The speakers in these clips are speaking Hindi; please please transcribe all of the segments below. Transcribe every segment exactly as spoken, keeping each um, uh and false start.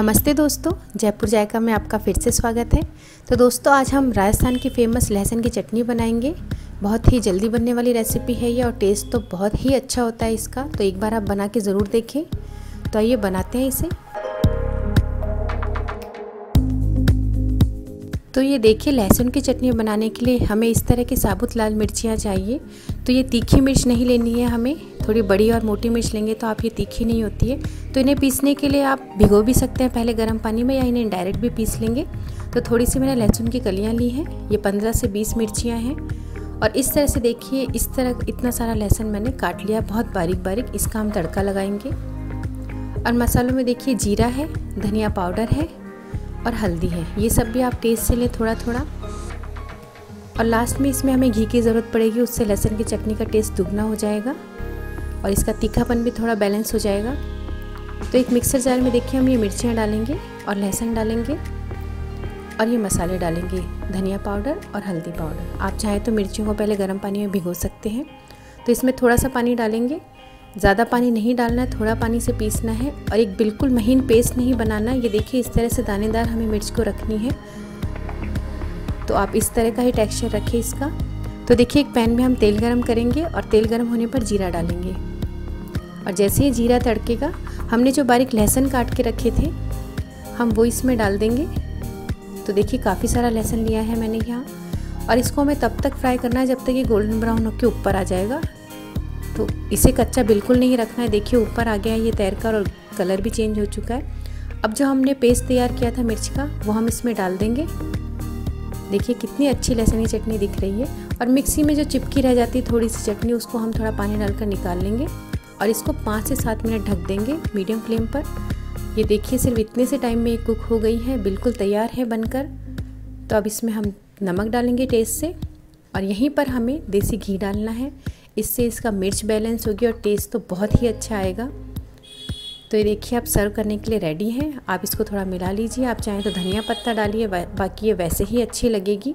नमस्ते दोस्तों, जयपुर जायका में आपका फिर से स्वागत है। तो दोस्तों आज हम राजस्थान की फ़ेमस लहसुन की चटनी बनाएंगे। बहुत ही जल्दी बनने वाली रेसिपी है ये और टेस्ट तो बहुत ही अच्छा होता है इसका। तो एक बार आप बना के ज़रूर देखें। तो आइए बनाते हैं इसे। तो ये देखिए, लहसुन की चटनी बनाने के लिए हमें इस तरह की साबुत लाल मिर्चियाँ चाहिए। तो ये तीखी मिर्च नहीं लेनी है हमें, थोड़ी बड़ी और मोटी मिर्च लेंगे तो आप ये तीखी नहीं होती है। तो इन्हें पीसने के लिए आप भिगो भी सकते हैं पहले गर्म पानी में, या इन्हें डायरेक्ट भी पीस लेंगे। तो थोड़ी सी मैंने लहसुन की कलियाँ ली हैं, ये पंद्रह से बीस मिर्चियाँ हैं। और इस तरह से देखिए, इस तरह इतना सारा लहसुन मैंने काट लिया बहुत बारीक बारीक। इसका हम तड़का लगाएंगे। और मसालों में देखिए जीरा है, धनिया पाउडर है और हल्दी है। ये सब भी आप टेस्ट से लें थोड़ा थोड़ा। और लास्ट में इसमें हमें घी की ज़रूरत पड़ेगी, उससे लहसुन की चटनी का टेस्ट दुगना हो जाएगा और इसका तीखापन भी थोड़ा बैलेंस हो जाएगा। तो एक मिक्सर जार में देखिए हम ये मिर्चियाँ डालेंगे और लहसुन डालेंगे और ये मसाले डालेंगे, धनिया पाउडर और हल्दी पाउडर। आप चाहें तो मिर्चियों को पहले गर्म पानी में भिगो सकते हैं। तो इसमें थोड़ा सा पानी डालेंगे, ज़्यादा पानी नहीं डालना है, थोड़ा पानी से पीसना है। और एक बिल्कुल महीन पेस्ट नहीं बनाना। ये देखिए इस तरह से दानेदार हमें मिर्च को रखनी है। तो आप इस तरह का ही टेक्सचर रखें इसका। तो देखिए एक पैन में हम तेल गरम करेंगे और तेल गरम होने पर जीरा डालेंगे। और जैसे ही जीरा तड़केगा, हमने जो बारीक लहसुन काट के रखे थे हम वो इसमें डाल देंगे। तो देखिए काफ़ी सारा लहसुन लिया है मैंने यहाँ। और इसको हमें तब तक फ्राई करना है जब तक ये गोल्डन ब्राउन होकर ऊपर आ जाएगा। तो इसे कच्चा बिल्कुल नहीं रखना है। देखिए ऊपर आ गया है ये तैरकर और कलर भी चेंज हो चुका है। अब जो हमने पेस्ट तैयार किया था मिर्च का, वो हम इसमें डाल देंगे। देखिए कितनी अच्छी लहसुन की चटनी दिख रही है। और मिक्सी में जो चिपकी रह जाती है थोड़ी सी चटनी, उसको हम थोड़ा पानी डालकर निकाल लेंगे और इसको पाँच से सात मिनट ढक देंगे मीडियम फ्लेम पर। ये देखिए सिर्फ इतने से टाइम में ये कुक हो गई है, बिल्कुल तैयार है बनकर। तो अब इसमें हम नमक डालेंगे टेस्ट से और यहीं पर हमें देसी घी डालना है। इससे इसका मिर्च बैलेंस होगी और टेस्ट तो बहुत ही अच्छा आएगा। तो ये देखिए आप सर्व करने के लिए रेडी है। आप इसको थोड़ा मिला लीजिए, आप चाहें तो धनिया पत्ता डालिए, बाकी ये वैसे ही अच्छी लगेगी।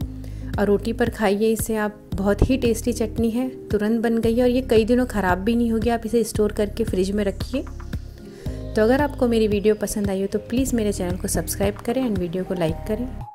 और रोटी पर खाइए इसे आप, बहुत ही टेस्टी चटनी है। तुरंत बन गई है और ये कई दिनों ख़राब भी नहीं होगी। आप इसे स्टोर करके फ्रिज में रखिए। तो अगर आपको मेरी वीडियो पसंद आई हो तो प्लीज़ मेरे चैनल को सब्सक्राइब करें एंड वीडियो को लाइक करें।